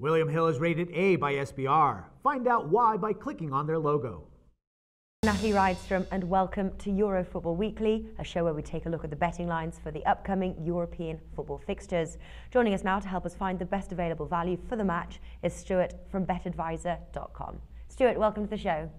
William Hill is rated A by SBR. Find out why by clicking on their logo. Natalie Rydström, and welcome to Euro Football Weekly, a show where we take a look at the betting lines for the upcoming European football fixtures. Joining us now to help us find the best available value for the match is Stuart from BetAdvisor.com. Stuart, welcome to the show.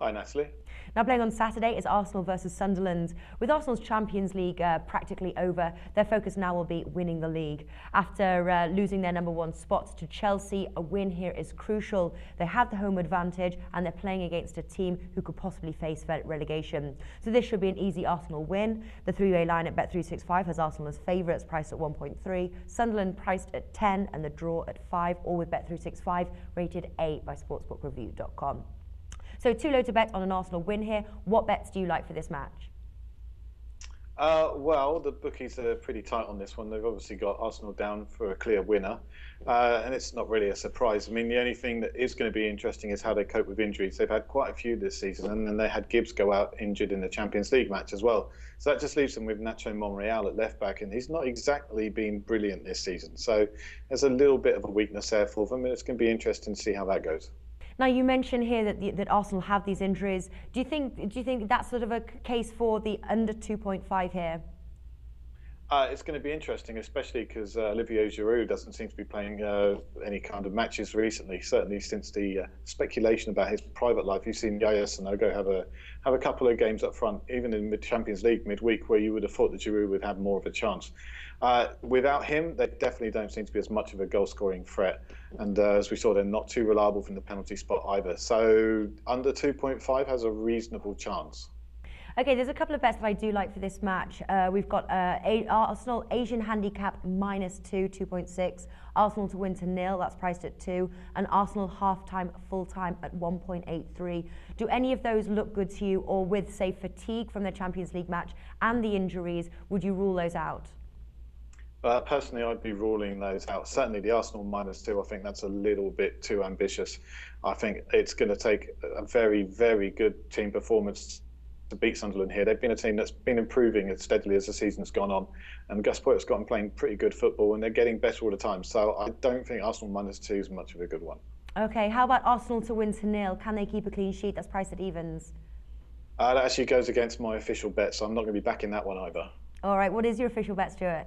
Hi, Natalie. Now, playing on Saturday is Arsenal versus Sunderland. With Arsenal's Champions League practically over, their focus now will be winning the league. After losing their number 1 spot to Chelsea, a win here is crucial. They have the home advantage and they're playing against a team who could possibly face relegation. So this should be an easy Arsenal win. The three-way line at Bet365 has Arsenal as favourites, priced at 1.3, Sunderland priced at 10 and the draw at 5, all with Bet365 rated A by SportsbookReview.com. So too low to bet on an Arsenal win here. What bets do you like for this match? Well, the bookies are pretty tight on this one. They've obviously got Arsenal down for a clear winner. And it's not really a surprise. I mean, the only thing that is going to be interesting is how they cope with injuries. They've had quite a few this season, and then they had Gibbs go out injured in the Champions League match as well. So that just leaves them with Nacho Monreal at left back, and he's not exactly been brilliant this season. So there's a little bit of a weakness there for them, and it's going to be interesting to see how that goes. Now, you mentioned here that Arsenal have these injuries. Do you think that's sort of a case for the under 2.5 here? It's going to be interesting, especially because Olivier Giroud doesn't seem to be playing any kind of matches recently. Certainly since the speculation about his private life, you've seen Yaya Sanogo have a couple of games up front, even in the Champions League midweek, where you would have thought that Giroud would have more of a chance. Without him, they definitely don't seem to be as much of a goal-scoring threat. And as we saw, they're not too reliable from the penalty spot either. So under 2.5 has a reasonable chance. Okay, there's a couple of bets that I do like for this match. We've got Arsenal Asian handicap -2, 2.6. Arsenal to win to nil, that's priced at 2. And Arsenal half-time, full-time at 1.83. Do any of those look good to you, or with, say, fatigue from the Champions League match and the injuries, would you rule those out? Personally, I'd be ruling those out. Certainly the Arsenal -2, I think that's a little bit too ambitious. I think it's going to take a very, very good team performance to beat Sunderland here. They've been a team that's been improving as steadily as the season's gone on, and Gus Poyet's gotten playing pretty good football, and they're getting better all the time. So I don't think Arsenal -2 is much of a good one. Okay, how about Arsenal to win to nil? Can they keep a clean sheet? That's priced at evens. That actually goes against my official bet, so I'm not going to be backing that one either. All right, what is your official bet, Stuart?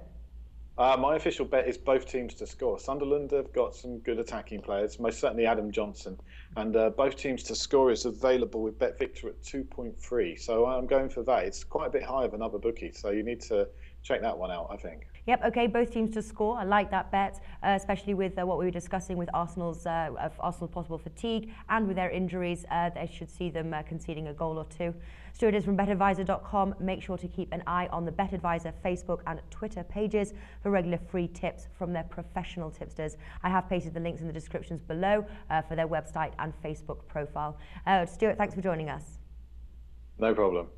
My official bet is both teams to score. Sunderland have got some good attacking players, most certainly Adam Johnson. And both teams to score is available with Bet Victor at 2.3. So I'm going for that. It's quite a bit higher than other bookies, so you need to check that one out, I think. Yep, okay, both teams to score. I like that bet, especially with what we were discussing with Arsenal's possible fatigue and with their injuries. They should see them conceding a goal or two. Stuart is from BetAdvisor.com. Make sure to keep an eye on the BetAdvisor Facebook and Twitter pages for regular free tips from their professional tipsters. I have pasted the links in the descriptions below for their website and Facebook profile. Stuart, thanks for joining us. No problem.